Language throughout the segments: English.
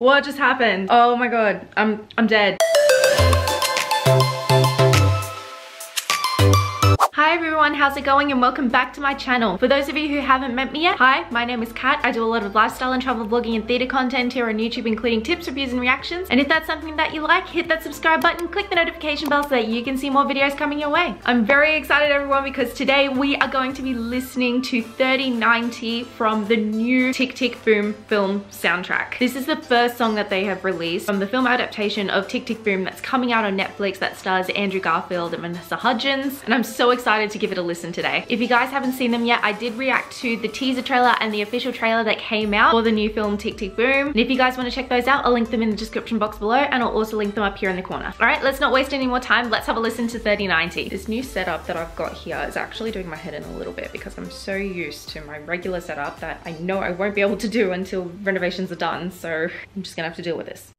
What just happened? Oh my god, I'm dead. Hi everyone, how's it going and welcome back to my channel. For those of you who haven't met me yet, hi, my name is Kat. I do a lot of lifestyle and travel vlogging and theatre content here on YouTube, including tips, reviews and reactions. And if that's something that you like, hit that subscribe button, click the notification bell so that you can see more videos coming your way. I'm very excited everyone because today we are going to be listening to 3090 from the new Tick Tick Boom film soundtrack. This is the first song that they have released from the film adaptation of Tick Tick Boom that's coming out on Netflix that stars Andrew Garfield and Vanessa Hudgens. And I'm so excited to give it a listen today. If you guys haven't seen them yet, I did react to the teaser trailer and the official trailer that came out for the new film Tick Tick Boom. And if you guys want to check those out, I'll link them in the description box below and I'll also link them up here in the corner. All right, let's not waste any more time. Let's have a listen to 3090. This new setup that I've got here is actually doing my head in a little bit because I'm so used to my regular setup that I know I won't be able to do until renovations are done. So I'm just gonna have to deal with this.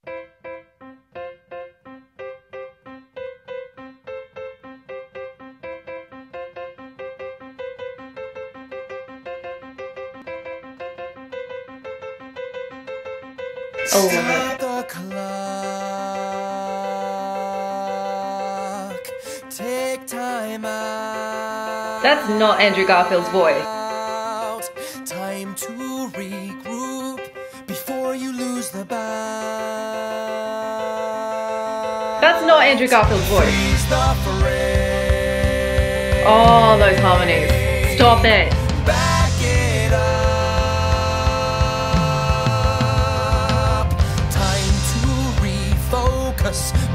Oh, stop the clock. Take time out. That's not Andrew Garfield's voice. Time to regroup before you lose the bat. That's not Andrew Garfield's voice. Oh, those harmonies. Stop it.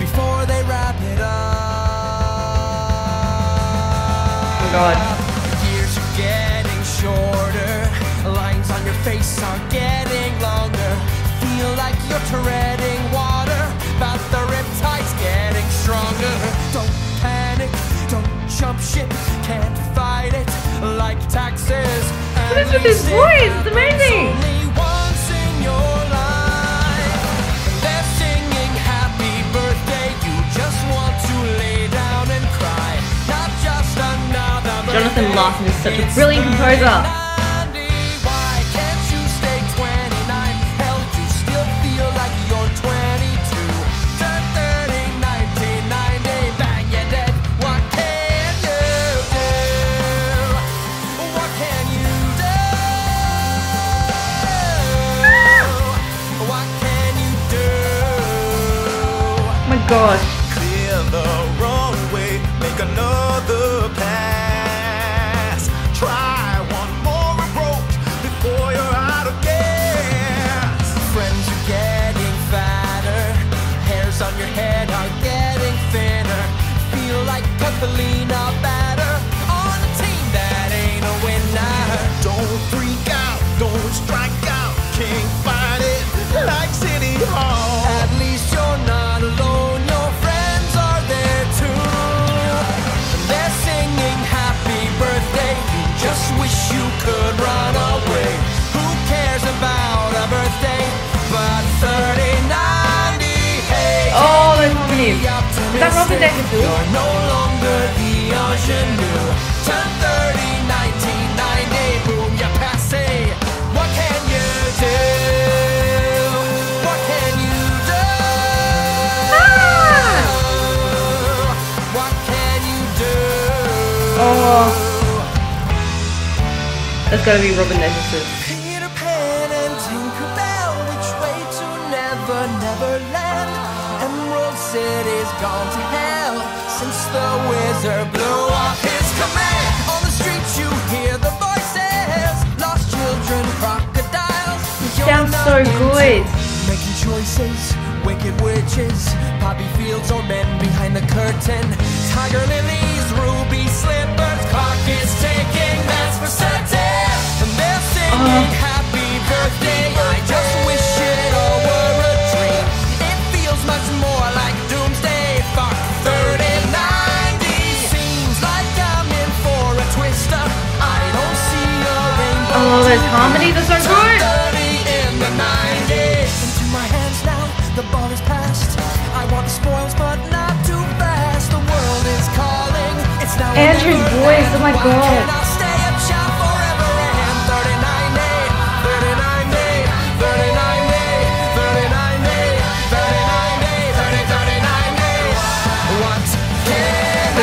Before they wrap it up. Oh god. Years are getting shorter. Lines on your face are getting longer. Feel like you're treading water, but the riptide's getting stronger. Don't panic, don't jump ship, can't fight it like taxes. What is with his voice? It's amazing! Jonathan Larson is such a brilliant composer. Why can't you stay 29? Hell, you still feel like you're 22. Turn 30, 1990, bang, you're dead. What can you do? What can you do? What can you do? Oh my gosh. Clear the roadway, make another path. Leaner, better on a team that ain't a winner. Don't freak out, don't strike out, can't fight it like City Hall. At least you're not alone, your friends are there too. They're singing happy birthday, you just wish you could run away. Who cares about a birthday, but 3090, hey. Oh, that's funny. Is that Robin DeJesus? Turn 30, 1990, boom, you're passé. What can you do? What can you do? Ah! What can you do? Oh, that's gotta be Robin DeJesus. Peter Pan and Tinkerbell, which way to Never Never Land? Emerald City's gone to hell since the wizard blew off his command. On the streets you hear the voices, lost children, crocodiles. Sounds so good. Making choices, wicked witches, poppy fields or men behind the curtain. Tiger lilies, ruby slippers, clock is ticking, that's for certain. And they're singing happy birthday, I just wish it all were a dream. It feels much more like doomsday, fuck 3090. Seems like I'm in for a twister. I don't see a rainbow. Oh, this comedy, this is good. 30 in the 90s. Into my hands now, the ball is passed. I want the spoils, but not too fast. The world is calling. It's now Andrew's voice, oh my god.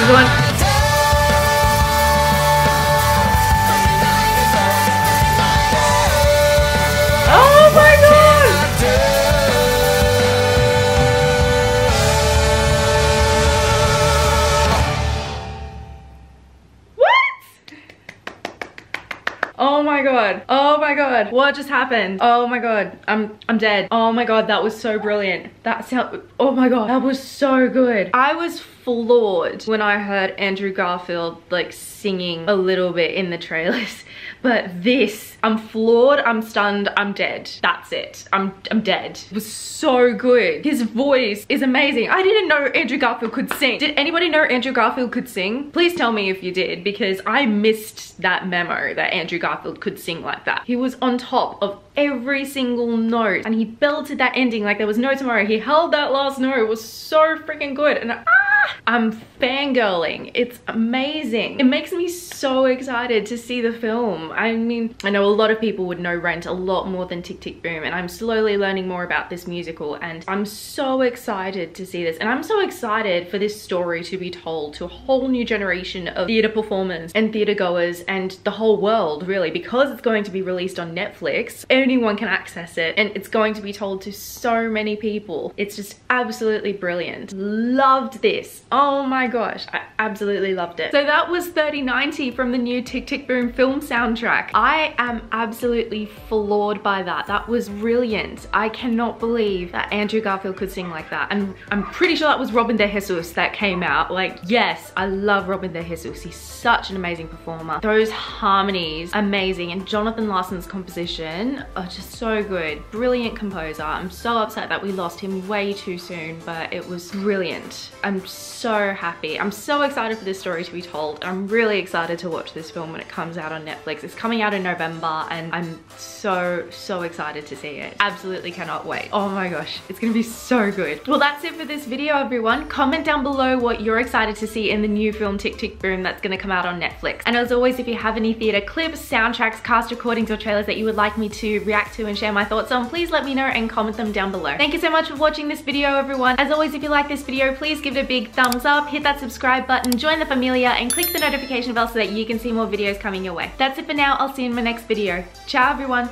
Here's the one. Oh my god, what just happened? Oh my god, I'm dead. Oh my god, that was so brilliant. That sound, oh my god, that was so good. I was floored when I heard Andrew Garfield like singing a little bit in the trailers, but this, I'm floored, I'm stunned, I'm dead. That's it, I'm dead. It was so good. His voice is amazing. I didn't know Andrew Garfield could sing. Did anybody know Andrew Garfield could sing? Please tell me if you did, because I missed that memo that Andrew Garfield could sing like that. He was on top of every single note and he belted that ending like there was no tomorrow. He held that last note. It was so freaking good. And I'm fangirling. It's amazing. It makes me so excited to see the film. I mean, I know a lot of people would know Rent a lot more than Tick Tick Boom, and I'm slowly learning more about this musical and I'm so excited to see this, and I'm so excited for this story to be told to a whole new generation of theatre performers and theatre goers and the whole world really, because it's going to be released on Netflix. Anyone can access it and it's going to be told to so many people. It's just absolutely brilliant. Loved this. Oh my gosh, I absolutely loved it. So that was 3090 from the new Tick Tick Boom film soundtrack. I am absolutely floored by that. That was brilliant. I cannot believe that Andrew Garfield could sing like that. And I'm pretty sure that was Robin DeJesus that came out. Like, yes, I love Robin DeJesus. He's such an amazing performer. Those harmonies, amazing. And Jonathan Larson's composition, oh, just so good. Brilliant composer. I'm so upset that we lost him way too soon, but it was brilliant. I'm so happy. I'm so excited for this story to be told. I'm really excited to watch this film when it comes out on Netflix. It's coming out in November and I'm so excited to see it. Absolutely cannot wait. Oh my gosh, it's gonna be so good. Well, that's it for this video, everyone. Comment down below what you're excited to see in the new film Tick Tick Boom that's gonna come out on Netflix. And as always, if you have any theatre clips, soundtracks, cast recordings or trailers that you would like me to react to and share my thoughts on, please let me know and comment them down below. Thank you so much for watching this video, everyone. As always, if you like this video, please give it a big thumbs up, hit that subscribe button, join the familia and click the notification bell so that you can see more videos coming your way. That's it for now. I'll see you in my next video. Ciao everyone.